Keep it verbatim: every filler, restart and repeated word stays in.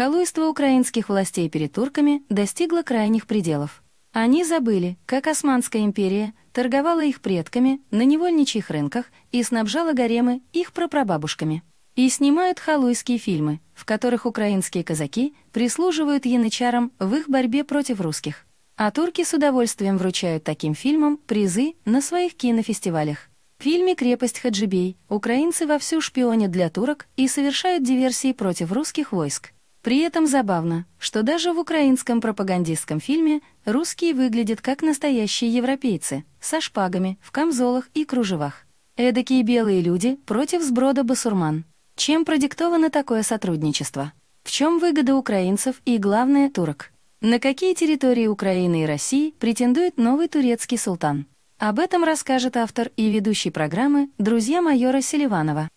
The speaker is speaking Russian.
Халуйство украинских властей перед турками достигло крайних пределов. Они забыли, как Османская империя торговала их предками на невольничьих рынках и снабжала гаремы их прапрабабушками. И снимают халуйские фильмы, в которых украинские казаки прислуживают янычарам в их борьбе против русских. А турки с удовольствием вручают таким фильмам призы на своих кинофестивалях. В фильме «Крепость Хаджибей» украинцы вовсю шпионят для турок и совершают диверсии против русских войск. При этом забавно, что даже в украинском пропагандистском фильме русские выглядят как настоящие европейцы, со шпагами, в камзолах и кружевах. Эдакие белые люди против сброда басурман. Чем продиктовано такое сотрудничество? В чем выгода украинцев и, главное, турок? На какие территории Украины и России претендует новый турецкий султан? Об этом расскажет автор и ведущий программы «Друзья майора Селиванова».